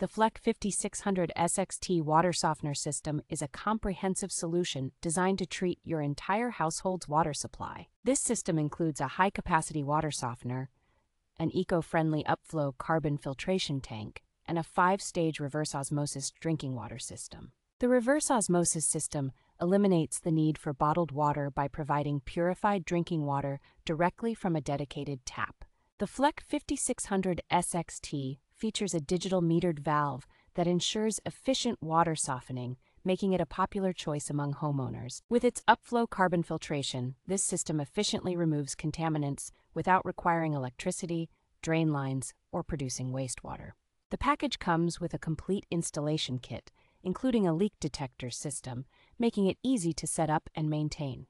The Fleck 5600 SXT water softener system is a comprehensive solution designed to treat your entire household's water supply. This system includes a high-capacity water softener, an eco-friendly upflow carbon filtration tank, and a 5-stage reverse osmosis drinking water system. The reverse osmosis system eliminates the need for bottled water by providing purified drinking water directly from a dedicated tap. The Fleck 5600 SXT features a digital metered valve that ensures efficient water softening, making it a popular choice among homeowners. With its upflow carbon filtration, this system efficiently removes contaminants without requiring electricity, drain lines, or producing wastewater. The package comes with a complete installation kit, including a leak detector system, making it easy to set up and maintain.